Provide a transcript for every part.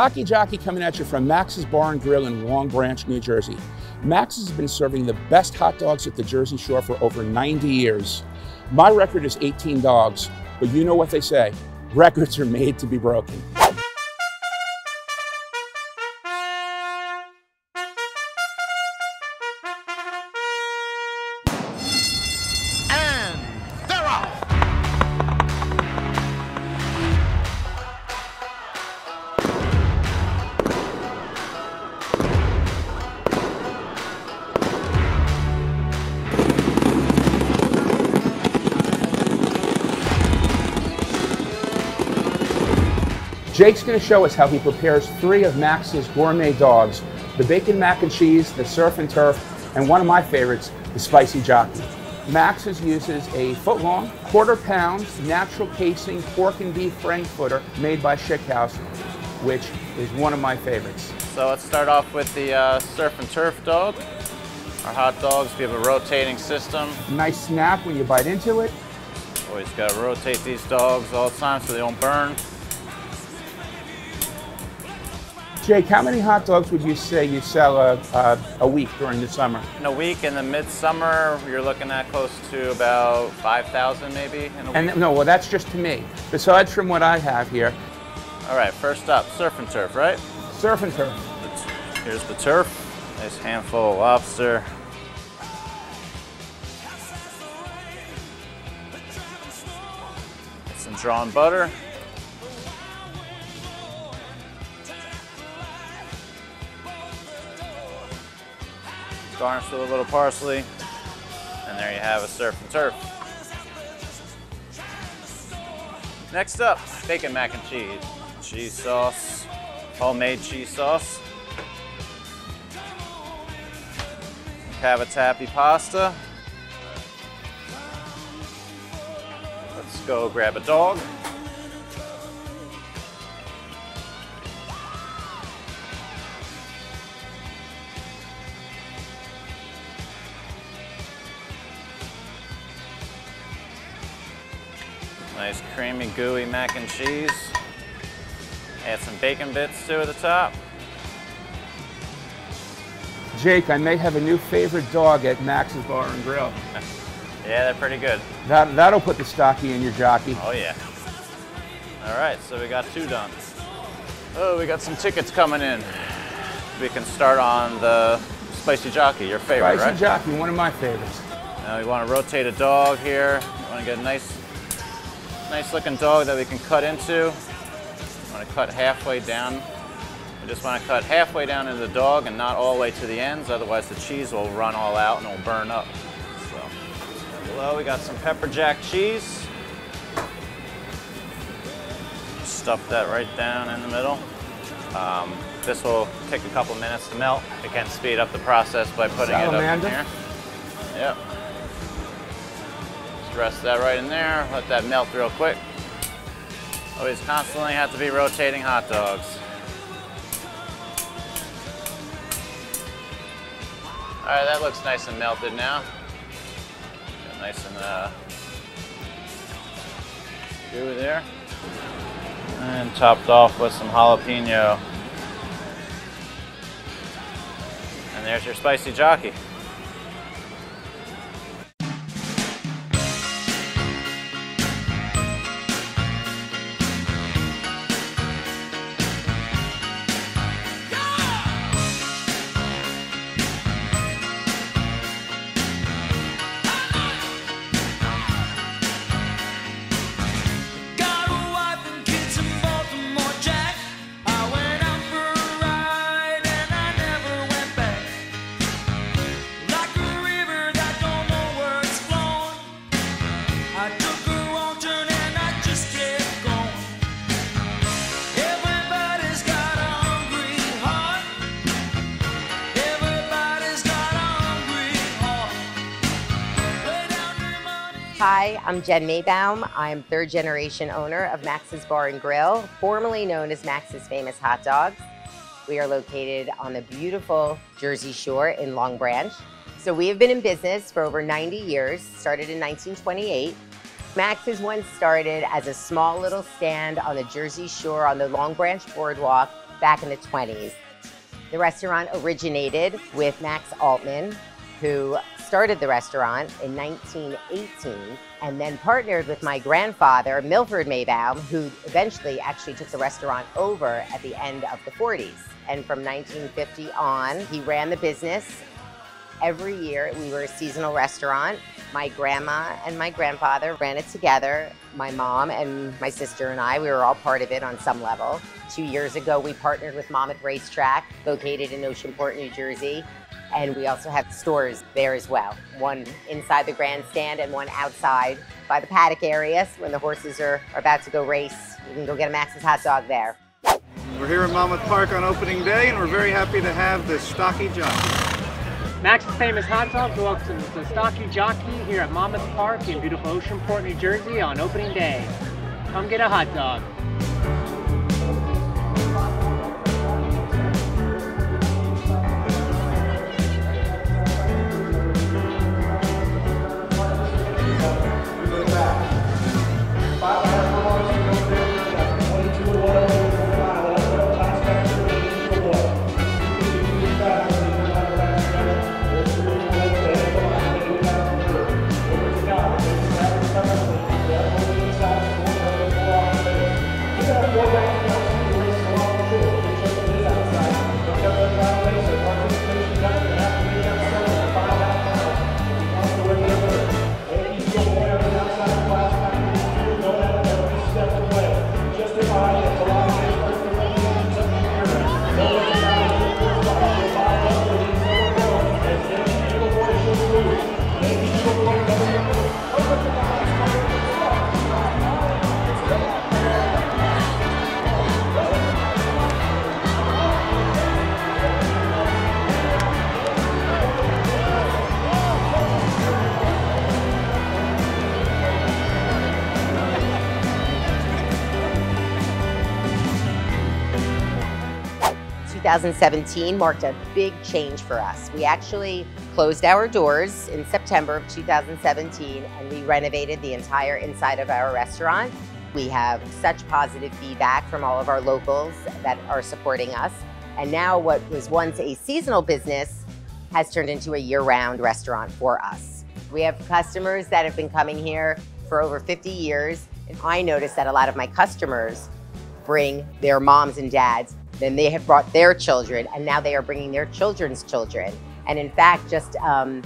Stocky Jockey coming at you from Max's Bar and Grill in Long Branch, New Jersey. Max's has been serving the best hot dogs at the Jersey Shore for over 90 years. My record is 18 dogs, but you know what they say, records are made to be broken. Jake's going to show us how he prepares three of Max's gourmet dogs, the bacon mac and cheese, the surf and turf, and one of my favorites, the spicy jockey. Max's uses a foot-long, quarter-pound, natural casing pork and beef frankfurter made by Schickhouse, which is one of my favorites. So let's start off with the surf and turf dog. Our hot dogs, we have a rotating system. Nice snap when you bite into it. Always got to rotate these dogs all the time so they don't burn. Jake, how many hot dogs would you say you sell a week during the summer? In a week, in the midsummer, you're looking at close to about 5,000 maybe in a week. No, well that's just to me. Besides from what I have here. All right, first up, surf and turf, right? Surf and turf. Here's the turf. Nice handful of lobster. Get some drawn butter. Garnish with a little parsley, and there you have a surf and turf. Next up, bacon mac and cheese. Cheese sauce, homemade cheese sauce. Cavatappi pasta. Let's go grab a dog. Nice creamy, gooey mac and cheese. Add some bacon bits too at the top. Jake, I may have a new favorite dog at Max's Bar and Grill. Yeah, they're pretty good. That'll put the stocky in your jockey. Oh yeah. All right, so we got two done. Oh, we got some tickets coming in. We can start on the spicy jockey, your favorite, right? Spicy jockey, one of my favorites. Now we want to rotate a dog here. We want to get a nice looking dog that we can cut into. I'm gonna cut halfway down. We just wanna cut halfway down into the dog and not all the way to the ends, otherwise the cheese will run all out and it'll burn up. So, below we got some pepper jack cheese. Stuff that right down in the middle. This will take a couple minutes to melt. It can speed up the process by putting it up in here. Yep. Rest that right in there, let that melt real quick. Always constantly have to be rotating hot dogs. All right, that looks nice and melted now. Got nice and gooey there. And topped off with some jalapeno. And there's your spicy jockey. Hi, I'm Jen Maybaum. I'm third generation owner of Max's Bar and Grill, formerly known as Max's Famous Hot Dogs. We are located on the beautiful Jersey Shore in Long Branch. So we have been in business for over 90 years, started in 1928. Max's once started as a small little stand on the Jersey Shore on the Long Branch Boardwalk back in the 20s. The restaurant originated with Max Altman, who started the restaurant in 1918 and then partnered with my grandfather, Milford Maybaum, who eventually actually took the restaurant over at the end of the 40s. And from 1950 on, he ran the business. Every year, we were a seasonal restaurant. My grandma and my grandfather ran it together. My mom and my sister and I, we were all part of it on some level. 2 years ago, we partnered with Monmouth Racetrack, located in Oceanport, New Jersey. And we also have stores there as well. One inside the grandstand and one outside by the paddock area. So when the horses are about to go race, you can go get a Max's hot dog there. We're here in Monmouth Park on opening day, and we're very happy to have the Stocky Jockey. Max's Famous Hot Dogs welcomes the Stocky Jockey here at Monmouth Park in beautiful Oceanport, New Jersey on opening day. Come get a hot dog.2017 marked a big change for us. We actually closed our doors in September of 2017 and we renovated the entire inside of our restaurant. We have such positive feedback from all of our locals that are supporting us. And now what was once a seasonal business has turned into a year-round restaurant for us. We have customers that have been coming here for over 50 years. And I noticed that a lot of my customers bring their moms and dads. Then they have brought their children, and now they are bringing their children's children. And in fact, just 2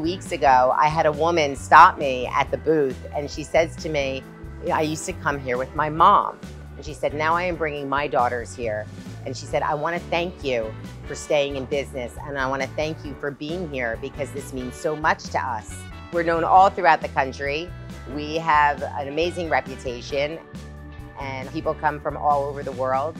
weeks ago, I had a woman stop me at the booth, and she says to me, I used to come here with my mom. And she said, now I am bringing my daughters here. And she said, I want to thank you for staying in business, and I want to thank you for being here because this means so much to us. We're known all throughout the country. We have an amazing reputation, and people come from all over the world.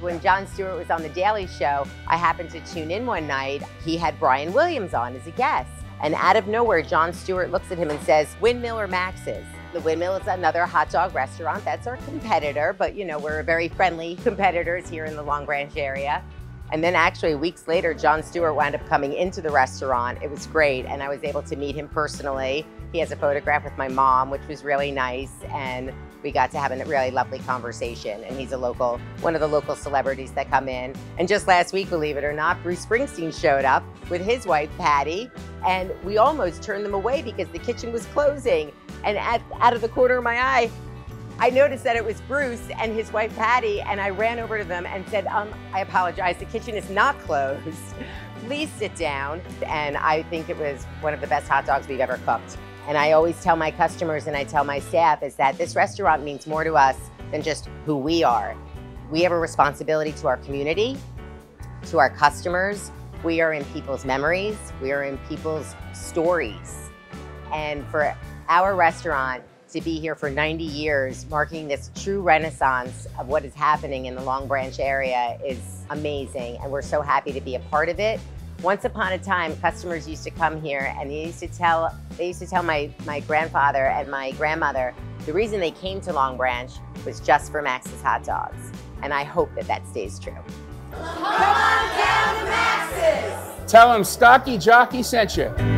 When Jon Stewart was on The Daily Show, I happened to tune in one night. He had Brian Williams on as a guest. And out of nowhere, Jon Stewart looks at him and says, Windmill or Max's? The Windmill is another hot dog restaurant. That's our competitor, but you know, we're very friendly competitors here in the Long Branch area. And then actually weeks later, Jon Stewart wound up coming into the restaurant. It was great, and I was able to meet him personally. He has a photograph with my mom, which was really nice. And we got to have a really lovely conversation, and he's a local, one of the local celebrities that come in. And just last week, believe it or not, Bruce Springsteen showed up with his wife, Patty, and we almost turned them away because the kitchen was closing. And out of the corner of my eye, I noticed that it was Bruce and his wife, Patty, and I ran over to them and said, I apologize, the kitchen is not closed. Please sit down. And I think it was one of the best hot dogs we've ever cooked. And I always tell my customers and I tell my staff is that this restaurant means more to us than just who we are. We have a responsibility to our community, to our customers. We are in people's memories. We are in people's stories. And for our restaurant to be here for 90 years, marking this true renaissance of what is happening in the Long Branch area is amazing. And we're so happy to be a part of it. Once upon a time, customers used to come here and they used to tell my grandfather and my grandmother the reason they came to Long Branch was just for Max's hot dogs. And I hope that that stays true. Come on down to Max's! Tell them Stocky Jockey sent you.